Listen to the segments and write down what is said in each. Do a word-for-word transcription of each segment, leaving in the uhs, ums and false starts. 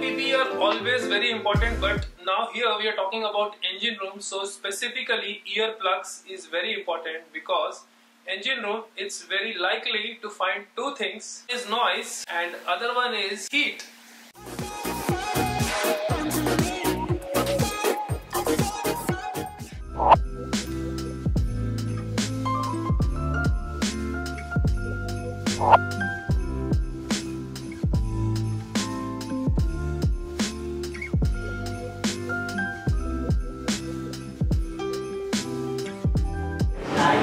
P P E are always very important, but now here we are talking about engine room. So specifically ear plugs is very important because engine room it's very likely to find two things. One is noise and other one is heat.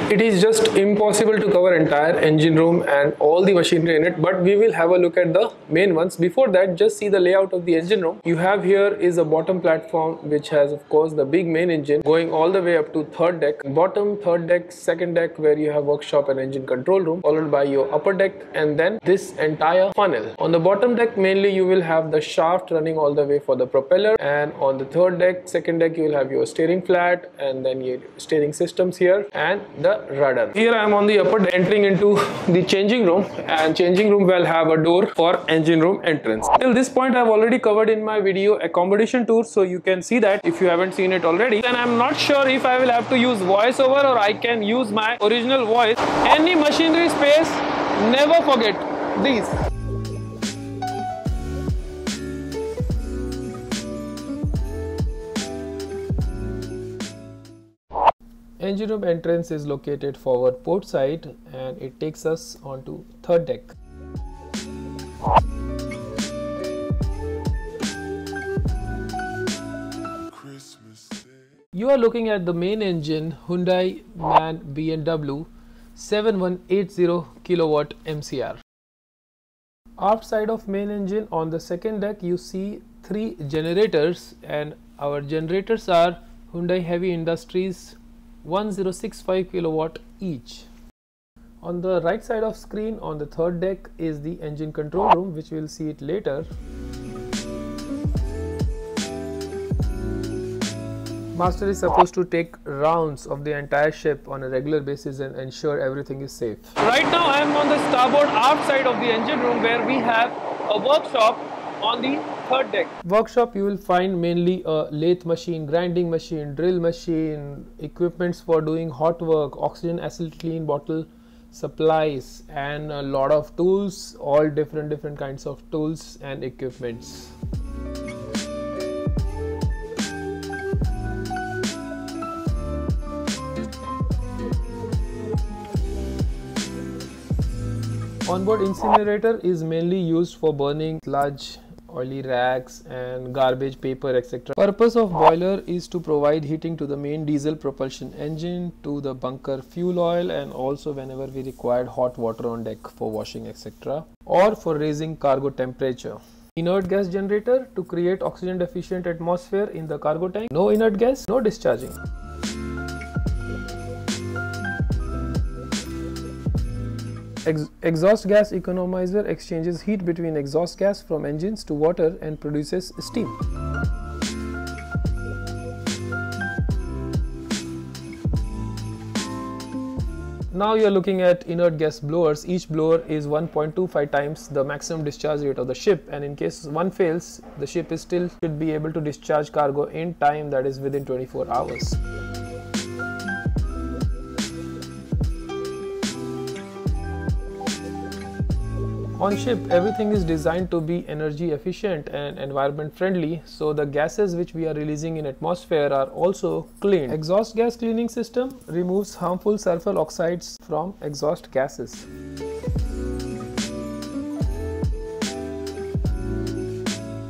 It is just impossible to cover entire engine room and all the machinery in it, but we will have a look at the main ones. Before that, just see the layout of the engine room. You have here is a bottom platform which has of course the big main engine going all the way up to third deck. Bottom, third deck, second deck where you have workshop and engine control room, followed by your upper deck and then this entire funnel. On the bottom deck mainly you will have the shaft running all the way for the propeller, and on the third deck, second deck you will have your steering flat and then your steering systems here and the rudder. Here I am on the upper entering into the changing room, and changing room will have a door for engine room entrance. Till this point I have already covered in my video accommodation tour, so you can see that if you haven't seen it already. And I am not sure if I will have to use voiceover or I can use my original voice. Any machinery space, never forget these. Engine room entrance is located forward port side and it takes us onto third deck. You are looking at the main engine Hyundai Man B and W seven one eight zero kilowatt M C R. Aft side of main engine on the second deck you see three generators, and our generators are Hyundai Heavy Industries one thousand sixty-five kilowatt each. On the right side of screen on the third deck is the engine control room, which we will see it later. Master is supposed to take rounds of the entire ship on a regular basis and ensure everything is safe. Right now I am on the starboard aft side of the engine room where we have a workshop on the third deck. Workshop you will find mainly a lathe machine, grinding machine, drill machine, equipments for doing hot work, oxygen acetylene bottle supplies, and a lot of tools, all different different kinds of tools and equipments. Onboard incinerator is mainly used for burning large oily rags and garbage, paper, et cetera. Purpose of boiler is to provide heating to the main diesel propulsion engine, to the bunker fuel oil, and also whenever we required hot water on deck for washing, et cetera, or for raising cargo temperature. Inert gas generator to create oxygen deficient atmosphere in the cargo tank. No inert gas, no discharging. Exhaust gas economizer exchanges heat between exhaust gas from engines to water and produces steam. Now you are looking at inert gas blowers. Each blower is one point two five times the maximum discharge rate of the ship, and in case one fails, the ship is still should be able to discharge cargo in time, that is within twenty-four hours. On ship, everything is designed to be energy efficient and environment friendly, so the gases which we are releasing in atmosphere are also cleaned. Exhaust gas cleaning system removes harmful sulfur oxides from exhaust gases.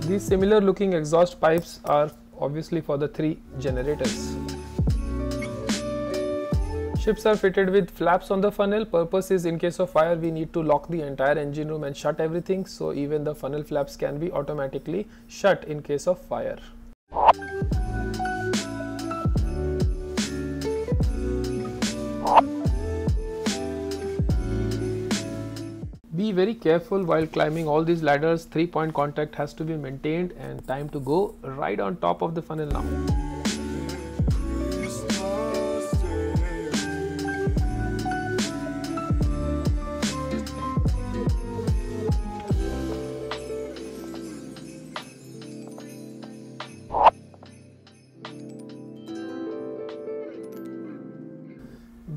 These similar looking exhaust pipes are obviously for the three generators. Ships are fitted with flaps on the funnel. Purpose is in case of fire we need to lock the entire engine room and shut everything, so even the funnel flaps can be automatically shut in case of fire. Be very careful while climbing all these ladders. Three point contact has to be maintained, and time to go right on top of the funnel now.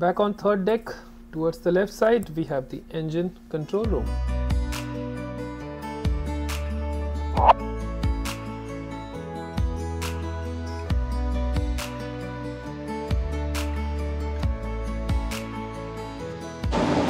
Back on third deck, towards the left side, we have the engine control room.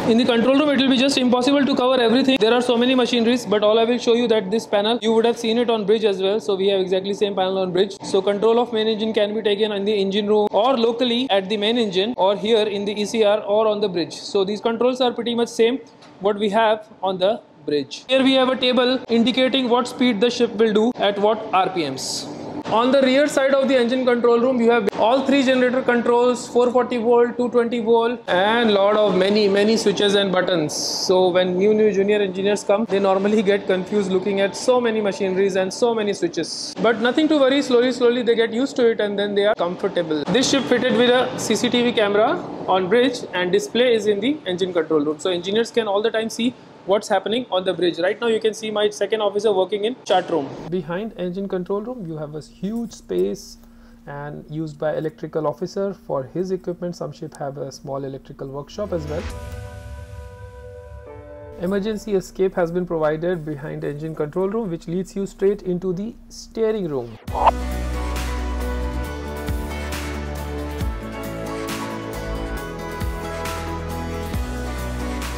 In the control room, it will be just impossible to cover everything. There are so many machineries, but all I will show you that this panel, you would have seen it on bridge as well. So we have exactly same panel on bridge. So control of main engine can be taken in the engine room or locally at the main engine or here in the E C R or on the bridge. So these controls are pretty much same what we have on the bridge. Here we have a table indicating what speed the ship will do at what R P Ms. On the rear side of the engine control room, you have all three generator controls, four forty volt, two twenty volt, and lot of many many switches and buttons. So when new new junior engineers come, they normally get confused looking at so many machineries and so many switches. But nothing to worry, slowly slowly they get used to it and then they are comfortable. This ship fitted with a C C T V camera on bridge and display is in the engine control room. So engineers can all the time see what's happening on the bridge. Right now you can see my second officer working in chart room. Behind engine control room you have a huge space and used by electrical officer for his equipment. Some ship have a small electrical workshop as well. Emergency escape has been provided behind engine control room, which leads you straight into the steering room.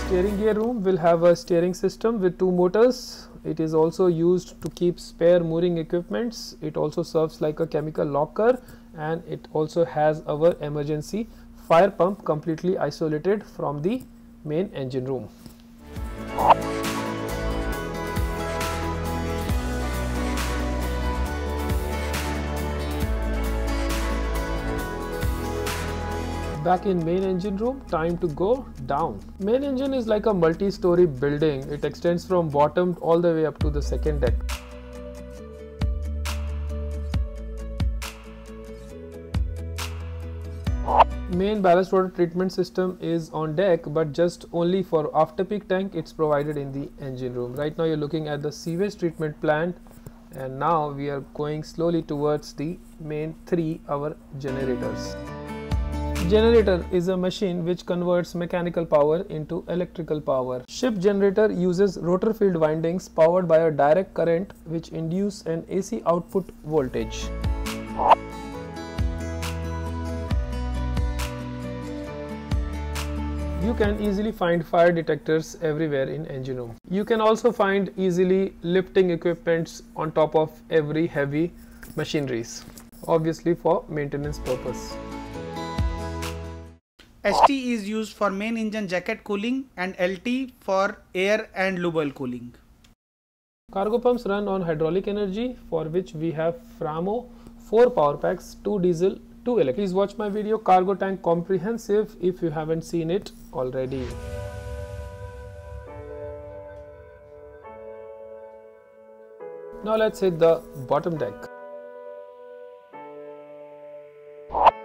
Steering gear room will have a steering system with two motors. It is also used to keep spare mooring equipments. It also serves like a chemical locker and it also has our emergency fire pump completely isolated from the main engine room. Back in main engine room, time to go down. Main engine is like a multi-story building. It extends from bottom all the way up to the second deck. Main ballast water treatment system is on deck, but just only for after peak tank. It's provided in the engine room. Right now you're looking at the sewage treatment plant, and now we are going slowly towards the main three our generators. Generator is a machine which converts mechanical power into electrical power. Ship generator uses rotor field windings powered by a direct current which induce an A C output voltage. You can easily find fire detectors everywhere in engine room. You can also find easily lifting equipments on top of every heavy machineries, obviously for maintenance purpose. S T is used for main engine jacket cooling and L T for air and lubal cooling. Cargo pumps run on hydraulic energy, for which we have Framo, four power packs, two diesel, two electric. Please watch my video Cargo Tank Comprehensive if you haven't seen it already. Now let's hit the bottom deck.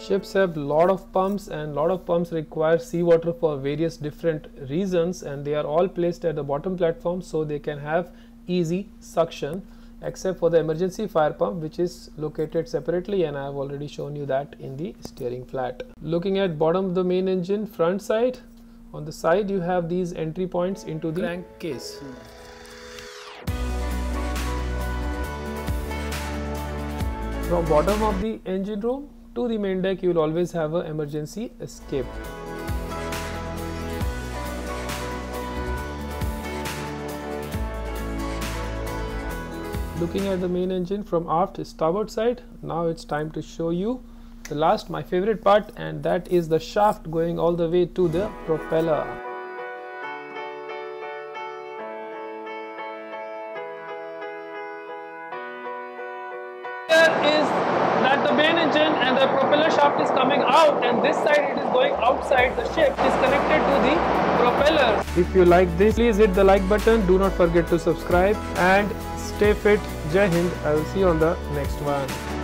Ships have lot of pumps, and lot of pumps require seawater for various different reasons, and they are all placed at the bottom platform so they can have easy suction, except for the emergency fire pump which is located separately, and I have already shown you that in the steering flat. Looking at bottom of the main engine front side, on the side you have these entry points into the crankcase. From bottom of the engine room to the main deck, you will always have an emergency escape. Looking at the main engine from aft starboard side, now it's time to show you the last, my favorite part, and that is the shaft going all the way to the propeller. And the propeller shaft is coming out, and this side it is going outside. The ship is connected to the propeller. If you like this, please hit the like button. Do not forget to subscribe and stay fit. Jai Hind. I will see you on the next one.